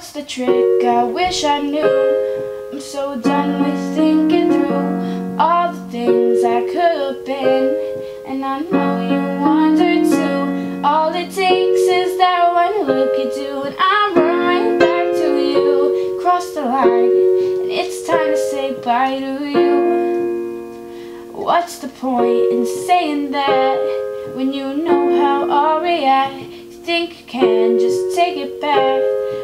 what's the trick? I wish I knew. I'm so done with thinking through all the things I could have been, and I know you wonder too. All it takes is that one look you do, and I'm right back to you. Cross the line, and it's time to say bye to you. What's the point in saying that when you know how I'll react? Think you can just take it back,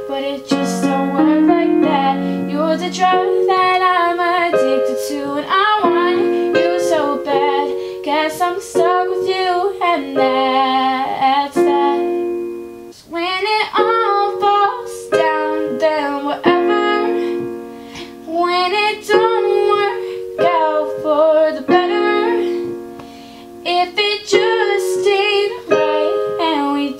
but it just don't work like that. You're the drug that I'm addicted to, and I want you so bad. Guess I'm stuck with you, and that's that. When it all falls down, then whatever. When it don't work out for the better, if it just stayed right and we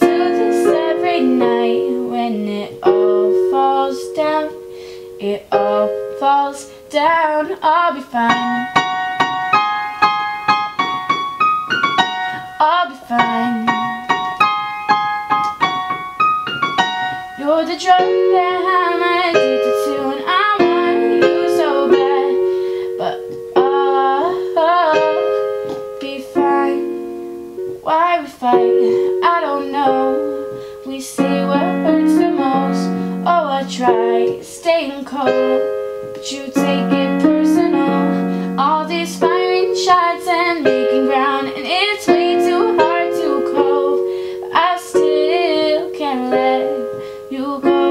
night, when it all falls down, it all falls down, I'll be fine. I'll be fine. You're the drug that I'm addicted to, and I want you so bad, but I'll be fine. Why we fight, I don't know. We say what hurts the most. Oh, I try staying cold, but you take it personal. All these firing shots and making ground, and it's way too hard to cope. But I still can't let you go.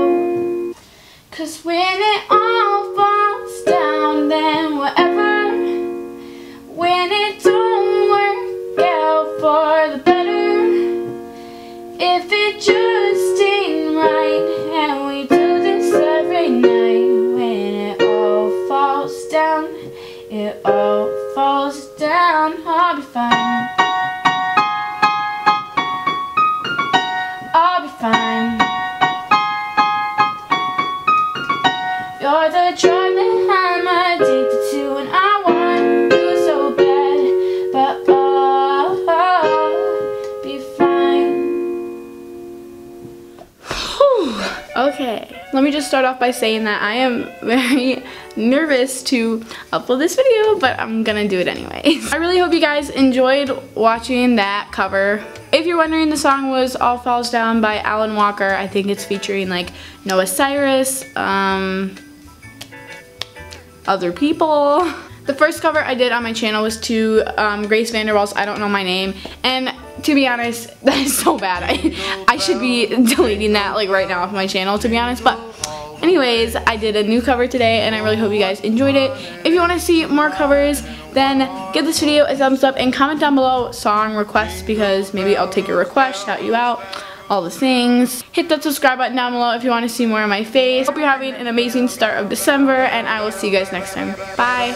'Cause when it all falls down, then whatever. When it don't work out for the better, if it just ain't right, and we do this every night. When it all falls down, it all falls down, I'll be fine. I'll be fine. You're the drug that I'm addicted to, and I want you so bad, but okay, let me just start off by saying that I am very nervous to upload this video, but I'm gonna do it anyway. I really hope you guys enjoyed watching that cover. If you're wondering, the song was All Falls Down by Alan Walker. I think it's featuring like Noah Cyrus, other people. The first cover I did on my channel was to Grace VanderWaal's I Don't Know My Name, and to be honest, that is so bad. I should be deleting that like right now off my channel, to be honest. But anyways, I did a new cover today, and I really hope you guys enjoyed it. If you want to see more covers, then give this video a thumbs up and comment down below song requests, because maybe I'll take your request, shout you out, all the things. Hit that subscribe button down below if you want to see more of my face. Hope you're having an amazing start of December, and I will see you guys next time. Bye.